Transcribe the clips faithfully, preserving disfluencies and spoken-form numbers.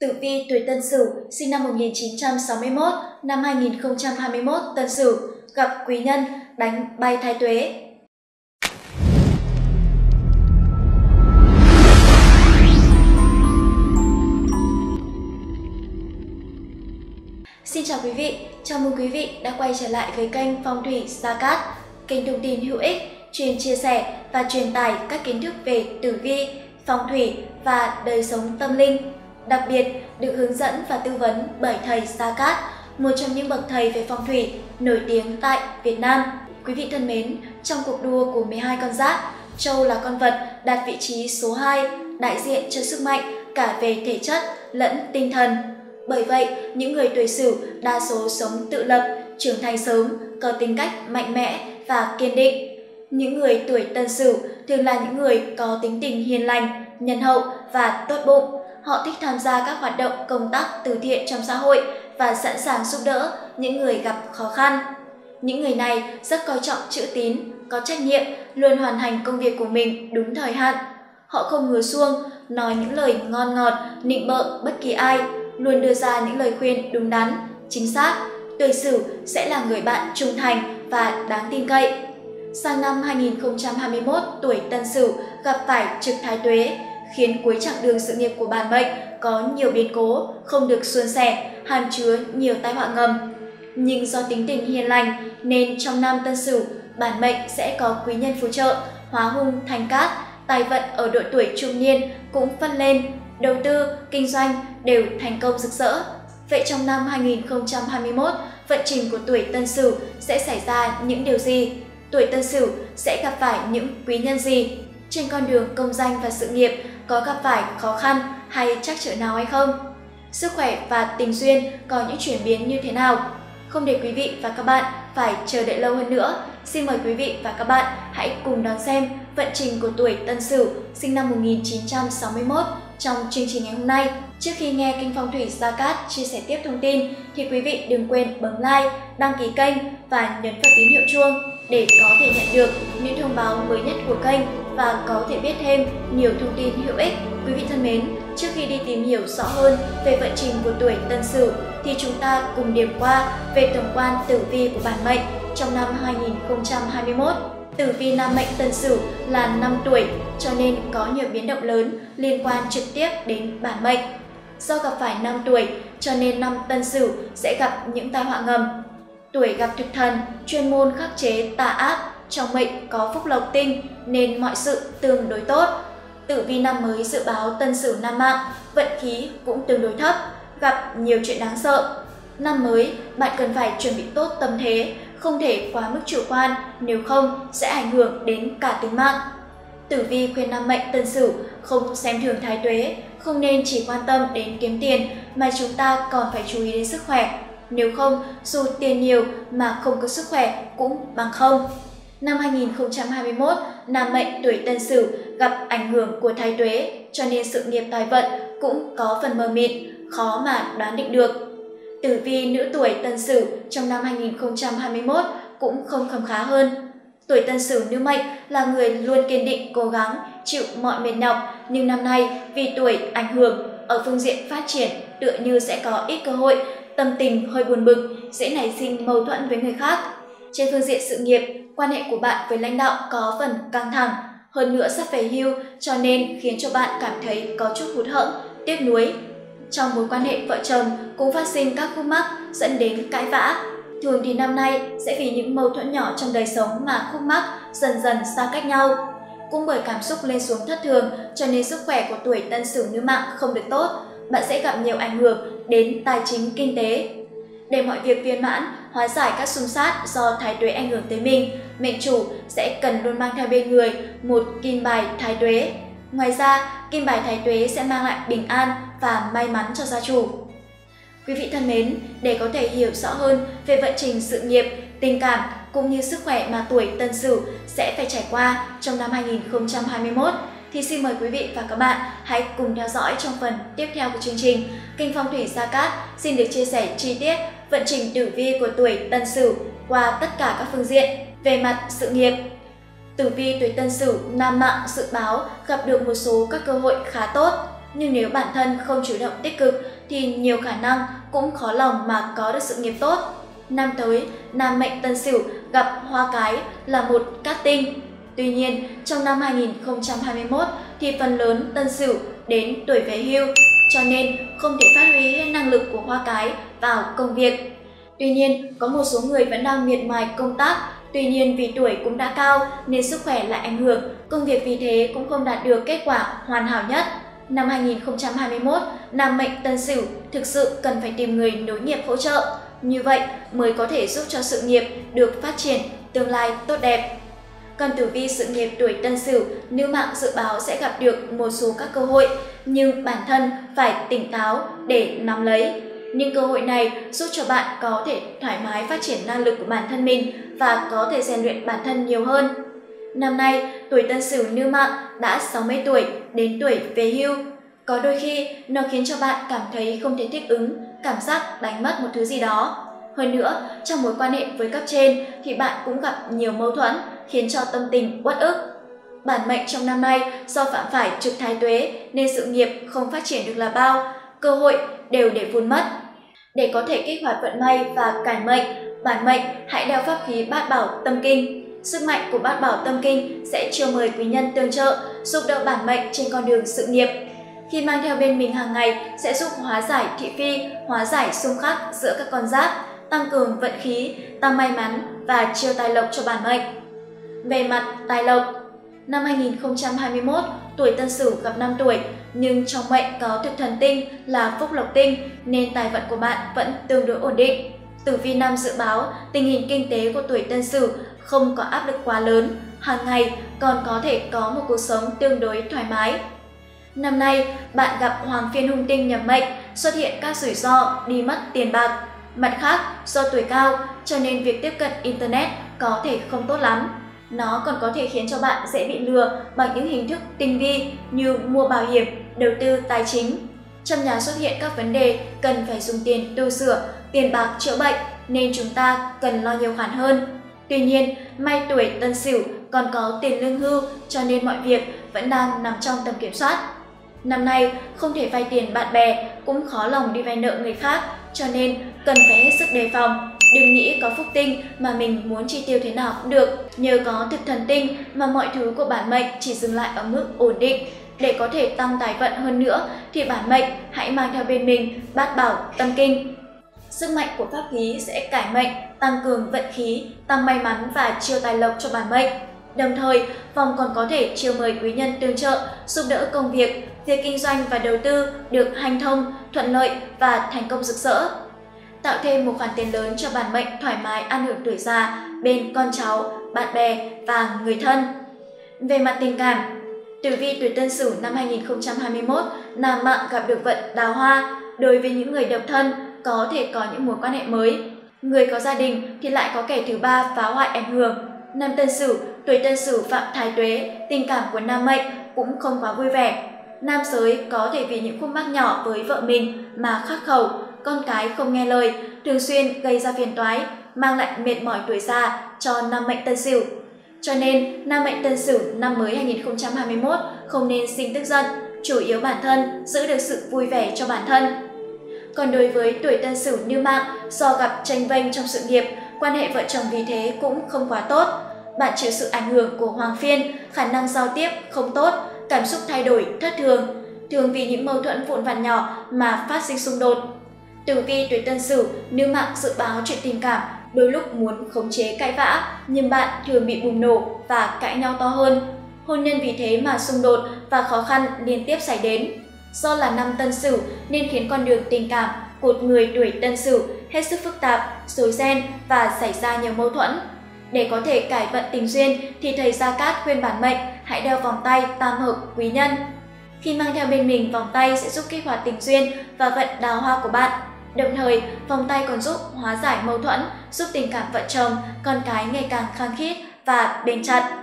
Tử vi tuổi Tân Sửu sinh năm một nghìn chín trăm sáu mươi mốt, năm hai nghìn không trăm hai mươi mốt Tân Sửu gặp quý nhân đánh bay Thái Tuế. Xin chào quý vị, chào mừng quý vị đã quay trở lại với kênh Phong Thủy Gia Cát, kênh thông tin hữu ích, chuyên chia sẻ và truyền tải các kiến thức về tử vi, phong thủy và đời sống tâm linh. Đặc biệt được hướng dẫn và tư vấn bởi thầy Starcat, một trong những bậc thầy về phong thủy nổi tiếng tại Việt Nam. Quý vị thân mến, trong cuộc đua của mười hai con giáp, trâu là con vật đạt vị trí số hai, đại diện cho sức mạnh cả về thể chất lẫn tinh thần. Bởi vậy, những người tuổi Sửu đa số sống tự lập, trưởng thành sớm, có tính cách mạnh mẽ và kiên định. Những người tuổi Tân Sửu thường là những người có tính tình hiền lành, nhân hậu và tốt bụng. Họ thích tham gia các hoạt động công tác từ thiện trong xã hội và sẵn sàng giúp đỡ những người gặp khó khăn. Những người này rất coi trọng chữ tín, có trách nhiệm, luôn hoàn thành công việc của mình đúng thời hạn. Họ không hứa suông, nói những lời ngon ngọt, nịnh bợ bất kỳ ai, luôn đưa ra những lời khuyên đúng đắn, chính xác. Tuổi Sửu sẽ là người bạn trung thành và đáng tin cậy. Sang năm hai nghìn không trăm hai mươi mốt, tuổi Tân Sửu gặp phải trực Thái Tuế, khiến cuối chặng đường sự nghiệp của bản mệnh có nhiều biến cố, không được suôn sẻ, hàm chứa nhiều tai họa ngầm. Nhưng do tính tình hiền lành nên trong năm Tân Sửu, bản mệnh sẽ có quý nhân phù trợ, hóa hung thành cát, tài vận ở độ tuổi trung niên cũng vươn lên, đầu tư, kinh doanh đều thành công rực rỡ. Vậy trong năm hai nghìn không trăm hai mươi mốt, vận trình của tuổi Tân Sửu sẽ xảy ra những điều gì? Tuổi Tân Sửu sẽ gặp phải những quý nhân gì? Trên con đường công danh và sự nghiệp có gặp phải khó khăn hay trắc trở nào hay không? Sức khỏe và tình duyên có những chuyển biến như thế nào? Không để quý vị và các bạn phải chờ đợi lâu hơn nữa, xin mời quý vị và các bạn hãy cùng đón xem vận trình của tuổi Tân Sửu sinh năm một nghìn chín trăm sáu mươi mốt trong chương trình ngày hôm nay. Trước khi nghe kênh Phong Thủy Gia Cát chia sẻ tiếp thông tin thì quý vị đừng quên bấm like, đăng ký kênh và nhấn vào tín hiệu chuông để có thể nhận được những thông báo mới nhất của kênh và có thể biết thêm nhiều thông tin hữu ích. Quý vị thân mến, trước khi đi tìm hiểu rõ hơn về vận trình của tuổi Tân Sửu thì chúng ta cùng điểm qua về tổng quan tử vi của bản mệnh trong năm hai nghìn không trăm hai mươi mốt. Tử vi nam mệnh Tân Sửu là năm tuổi cho nên có nhiều biến động lớn liên quan trực tiếp đến bản mệnh. Do gặp phải năm tuổi cho nên năm Tân Sửu sẽ gặp những tai họa ngầm. Tuổi gặp Tuyệt Thần, chuyên môn khắc chế tà ác, trong mệnh có phúc lộc tinh nên mọi sự tương đối tốt. Tử vi năm mới dự báo Tân Sửu nam mạng, vận khí cũng tương đối thấp, gặp nhiều chuyện đáng sợ. Năm mới, bạn cần phải chuẩn bị tốt tâm thế, không thể quá mức chủ quan, nếu không sẽ ảnh hưởng đến cả tính mạng. Tử vi khuyên nam mệnh Tân Sửu không xem thường Thái Tuế, không nên chỉ quan tâm đến kiếm tiền mà chúng ta còn phải chú ý đến sức khỏe. Nếu không, dù tiền nhiều mà không có sức khỏe cũng bằng không. Năm hai nghìn không trăm hai mươi mốt, nam mệnh tuổi Tân Sửu gặp ảnh hưởng của Thái Tuế cho nên sự nghiệp tài vận cũng có phần mờ mịt, khó mà đoán định được. Tử vi nữ tuổi Tân Sửu trong năm hai nghìn không trăm hai mươi mốt cũng không khấm khá hơn. Tuổi Tân Sửu nữ mệnh là người luôn kiên định, cố gắng, chịu mọi mệt nhọc, nhưng năm nay vì tuổi ảnh hưởng ở phương diện phát triển tựa như sẽ có ít cơ hội, tâm tình hơi buồn bực, dễ nảy sinh mâu thuẫn với người khác. Trên phương diện sự nghiệp, quan hệ của bạn với lãnh đạo có phần căng thẳng, hơn nữa sắp về hưu cho nên khiến cho bạn cảm thấy có chút hụt hẫng, tiếc nuối. Trong mối quan hệ vợ chồng cũng phát sinh các khúc mắc dẫn đến cãi vã. Thường thì năm nay sẽ vì những mâu thuẫn nhỏ trong đời sống mà khúc mắc dần dần xa cách nhau. Cũng bởi cảm xúc lên xuống thất thường cho nên sức khỏe của tuổi Tân Sửu nữ mạng không được tốt, bạn sẽ gặp nhiều ảnh hưởng đến tài chính kinh tế. Để mọi việc viên mãn, hóa giải các xung sát do Thái Tuế ảnh hưởng tới mình, mệnh chủ sẽ cần luôn mang theo bên người một kim bài Thái Tuế. Ngoài ra, kim bài Thái Tuế sẽ mang lại bình an và may mắn cho gia chủ. Quý vị thân mến, để có thể hiểu rõ hơn về vận trình sự nghiệp, tình cảm cũng như sức khỏe mà tuổi Tân Sửu sẽ phải trải qua trong năm hai nghìn không trăm hai mươi mốt, thì xin mời quý vị và các bạn hãy cùng theo dõi trong phần tiếp theo của chương trình. Kênh Phong Thủy Gia Cát xin được chia sẻ chi tiết vận trình tử vi của tuổi Tân Sửu qua tất cả các phương diện. Về mặt sự nghiệp, tử vi tuổi Tân Sửu nam mạng dự báo gặp được một số các cơ hội khá tốt. nhưng nếu bản thân không chủ động tích cực thì nhiều khả năng cũng khó lòng mà có được sự nghiệp tốt. Năm tới, nam mệnh Tân Sửu gặp Hoa Cái là một cát tinh. Tuy nhiên, trong năm hai nghìn không trăm hai mươi mốt thì phần lớn Tân Sửu đến tuổi về hưu, cho nên không thể phát huy hết năng lực của Hoa Cái vào công việc. Tuy nhiên, có một số người vẫn đang miệt mài công tác, tuy nhiên vì tuổi cũng đã cao nên sức khỏe lại ảnh hưởng, công việc vì thế cũng không đạt được kết quả hoàn hảo nhất. Năm hai nghìn không trăm hai mươi mốt, nam mệnh Tân Sửu thực sự cần phải tìm người nối nghiệp hỗ trợ, như vậy mới có thể giúp cho sự nghiệp được phát triển tương lai tốt đẹp. Còn tử vi sự nghiệp tuổi Tân Sửu, nữ mạng dự báo sẽ gặp được một số các cơ hội, nhưng bản thân phải tỉnh táo để nắm lấy. Những cơ hội này giúp cho bạn có thể thoải mái phát triển năng lực của bản thân mình và có thể rèn luyện bản thân nhiều hơn. Năm nay, tuổi Tân Sửu nữ mạng đã sáu mươi tuổi đến tuổi về hưu. Có đôi khi nó khiến cho bạn cảm thấy không thể thích ứng, cảm giác đánh mất một thứ gì đó. Hơn nữa, trong mối quan hệ với cấp trên thì bạn cũng gặp nhiều mâu thuẫn, khiến cho tâm tình uất ức. Bản mệnh trong năm nay do phạm phải trực Thái Tuế nên sự nghiệp không phát triển được là bao, cơ hội đều để vun mất. Để có thể kích hoạt vận may và cải mệnh, bản mệnh hãy đeo pháp khí Bát Bảo Tâm Kinh. Sức mạnh của Bát Bảo Tâm Kinh sẽ chiêu mời quý nhân tương trợ, giúp đỡ bản mệnh trên con đường sự nghiệp. Khi mang theo bên mình hàng ngày sẽ giúp hóa giải thị phi, hóa giải xung khắc giữa các con giáp, tăng cường vận khí, tăng may mắn và chiêu tài lộc cho bản mệnh. Về mặt tài lộc, năm hai nghìn không trăm hai mươi mốt, tuổi Tân Sửu gặp năm tuổi, nhưng trong mệnh có Tuyệt Thần tinh là phúc lộc tinh nên tài vận của bạn vẫn tương đối ổn định. Tử vi năm dự báo tình hình kinh tế của tuổi Tân Sửu không có áp lực quá lớn, hàng ngày còn có thể có một cuộc sống tương đối thoải mái. Năm nay, bạn gặp Hoàng phiên hung tinh nhập mệnh, xuất hiện các rủi ro đi mất tiền bạc. Mặt khác, do tuổi cao cho nên việc tiếp cận Internet có thể không tốt lắm. Nó còn có thể khiến cho bạn dễ bị lừa bằng những hình thức tinh vi như mua bảo hiểm, đầu tư tài chính. Trong nhà xuất hiện các vấn đề cần phải dùng tiền tu sửa, tiền bạc chữa bệnh nên chúng ta cần lo nhiều khoản hơn. Tuy nhiên, may tuổi Tân Sửu còn có tiền lương hưu cho nên mọi việc vẫn đang nằm trong tầm kiểm soát. Năm nay, không thể vay tiền bạn bè, cũng khó lòng đi vay nợ người khác, cho nên cần phải hết sức đề phòng. Đừng nghĩ có phúc tinh mà mình muốn chi tiêu thế nào cũng được. Nhờ có Thực Thần tinh mà mọi thứ của bản mệnh chỉ dừng lại ở mức ổn định. Để có thể tăng tài vận hơn nữa thì bản mệnh hãy mang theo bên mình Bát Bảo Tâm Kinh. Sức mạnh của pháp khí sẽ cải mệnh, tăng cường vận khí, tăng may mắn và chiêu tài lộc cho bản mệnh. Đồng thời, phòng còn có thể chiêu mời quý nhân tương trợ, giúp đỡ công việc, việc kinh doanh và đầu tư được hanh thông, thuận lợi và thành công rực rỡ. Tạo thêm một khoản tiền lớn cho bản mệnh thoải mái an hưởng tuổi già bên con cháu, bạn bè và người thân. Về mặt tình cảm, tử vi tuổi Tân Sửu năm hai nghìn không trăm hai mươi mốt, nam mạng gặp được vận đào hoa. Đối với những người độc thân, có thể có những mối quan hệ mới. Người có gia đình thì lại có kẻ thứ ba phá hoại ảnh hưởng. Năm Tân Sửu, tuổi Tân Sửu phạm Thái Tuế, tình cảm của nam mệnh cũng không quá vui vẻ. Nam giới có thể vì những khúc mắc nhỏ với vợ mình mà khắc khẩu, con cái không nghe lời, thường xuyên gây ra phiền toái, mang lại mệt mỏi tuổi già cho nam mệnh Tân Sửu. Cho nên, nam mệnh Tân Sửu năm mới hai nghìn không trăm hai mươi mốt không nên sinh tức giận, chủ yếu bản thân giữ được sự vui vẻ cho bản thân. Còn đối với tuổi Tân Sửu như mạng, do gặp tranh vênh trong sự nghiệp, quan hệ vợ chồng vì thế cũng không quá tốt. Bạn chịu sự ảnh hưởng của Hoàng phiên, khả năng giao tiếp không tốt, cảm xúc thay đổi thất thường, thường vì những mâu thuẫn vụn vặt nhỏ mà phát sinh xung đột. Tử vi tuổi Tân Sửu, nữ mạng dự báo chuyện tình cảm, đôi lúc muốn khống chế cãi vã, nhưng bạn thường bị bùng nổ và cãi nhau to hơn. Hôn nhân vì thế mà xung đột và khó khăn liên tiếp xảy đến. Do là năm Tân Sửu nên khiến con đường tình cảm của người tuổi Tân Sửu hết sức phức tạp, rối ren và xảy ra nhiều mâu thuẫn. Để có thể cải vận tình duyên thì thầy Gia Cát khuyên bản mệnh hãy đeo vòng tay tam hợp quý nhân. Khi mang theo bên mình vòng tay sẽ giúp kích hoạt tình duyên và vận đào hoa của bạn. Đồng thời, vòng tay còn giúp hóa giải mâu thuẫn, giúp tình cảm vợ chồng, con cái ngày càng khăng khít và bền chặt.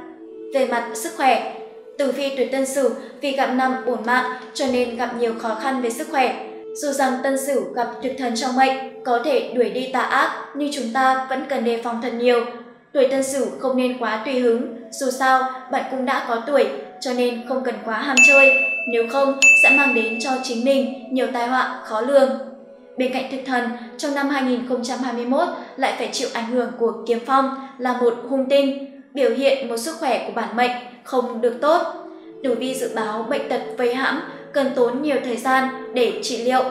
Về mặt sức khỏe, tử vi tuổi Tân Sửu vì gặp năm bổn mạng cho nên gặp nhiều khó khăn về sức khỏe. Dù rằng Tân Sửu gặp tuyệt thần trong mệnh có thể đuổi đi tà ác, nhưng chúng ta vẫn cần đề phòng thật nhiều. Tuổi Tân Sửu không nên quá tùy hứng, dù sao bạn cũng đã có tuổi, cho nên không cần quá ham chơi. nếu không sẽ mang đến cho chính mình nhiều tai họa khó lường. Bên cạnh Tuyệt Thần, trong năm hai nghìn không trăm hai mươi mốt lại phải chịu ảnh hưởng của Kiếm Phong là một hung tinh, biểu hiện một sức khỏe của bản mệnh không được tốt. Tử vi dự báo bệnh tật vây hãm cần tốn nhiều thời gian để trị liệu.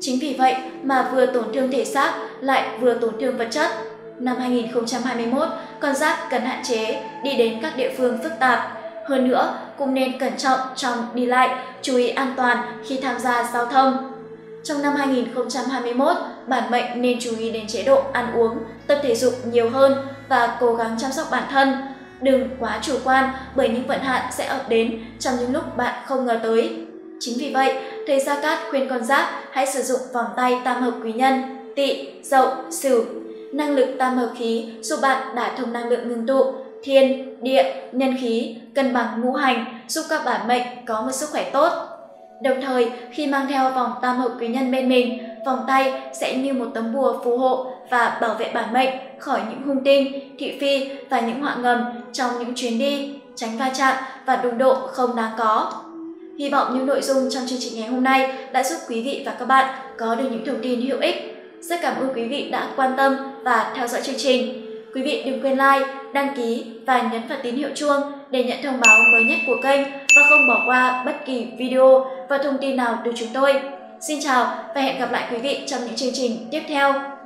Chính vì vậy mà vừa tổn thương thể xác lại vừa tổn thương vật chất. Năm hai nghìn không trăm hai mươi mốt, con giáp cần hạn chế đi đến các địa phương phức tạp. Hơn nữa, cũng nên cẩn trọng trong đi lại, chú ý an toàn khi tham gia giao thông. Trong năm hai nghìn không trăm hai mươi mốt, bản mệnh nên chú ý đến chế độ ăn uống, tập thể dục nhiều hơn và cố gắng chăm sóc bản thân. Đừng quá chủ quan bởi những vận hạn sẽ ập đến trong những lúc bạn không ngờ tới. Chính vì vậy, thầy Gia Cát khuyên con giáp hãy sử dụng vòng tay tam hợp quý nhân, Tỵ, Dậu, Sửu. Năng lực tam hợp khí giúp bạn đả thông năng lượng ngưng tụ, thiên, địa, nhân khí, cân bằng ngũ hành giúp các bản mệnh có một sức khỏe tốt. Đồng thời, khi mang theo vòng tam hợp quý nhân bên mình, vòng tay sẽ như một tấm bùa phù hộ và bảo vệ bản mệnh khỏi những hung tinh, thị phi và những họa ngầm trong những chuyến đi, tránh va chạm và đụng độ không đáng có. Hy vọng những nội dung trong chương trình ngày hôm nay đã giúp quý vị và các bạn có được những thông tin hữu ích. Rất cảm ơn quý vị đã quan tâm và theo dõi chương trình. Quý vị đừng quên like, đăng ký và nhấn vào tín hiệu chuông để nhận thông báo mới nhất của kênh và không bỏ qua bất kỳ video và thông tin nào từ chúng tôi. Xin chào và hẹn gặp lại quý vị trong những chương trình tiếp theo.